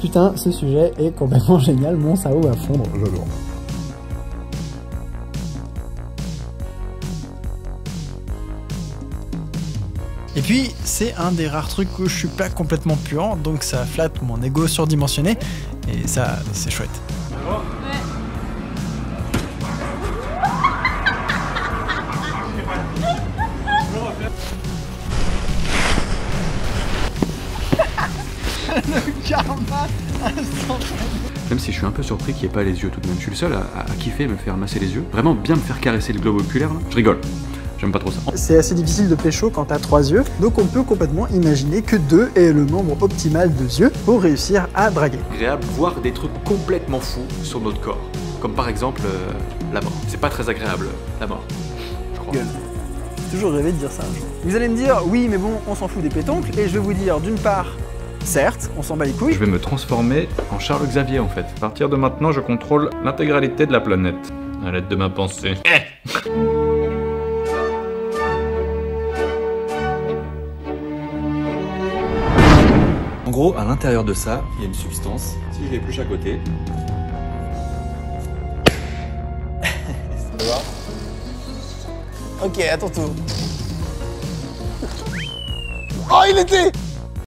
Putain, ce sujet est complètement génial, mon sao va fondre, j'adore. Et puis, c'est un des rares trucs où je suis pas complètement puant, donc ça flatte mon ego surdimensionné, et ça, c'est chouette. Oh. Le karma instantané. Même si je suis un peu surpris qu'il n'y ait pas les yeux tout de même, je suis le seul à kiffer me faire masser les yeux, vraiment bien me faire caresser le globe oculaire, là. Je rigole. J'aime pas trop ça. C'est assez difficile de pécho quand t'as 3 yeux, donc on peut complètement imaginer que 2 est le nombre optimal de yeux pour réussir à draguer. Agréable, voir des trucs complètement fous sur notre corps, comme par exemple la mort. C'est pas très agréable, la mort, je crois. Gueule. Toujours rêvé de dire ça un jour. Vous allez me dire, oui mais bon, on s'en fout des pétoncles, et je vais vous dire, d'une part, certes, on s'en bat les couilles. Je vais me transformer en Charles Xavier en fait. À partir de maintenant, je contrôle l'intégralité de la planète, à l'aide de ma pensée. En gros, à l'intérieur de ça, il y a une substance. Si je l'épluche à côté... Ok, à ton tour. Oh, il était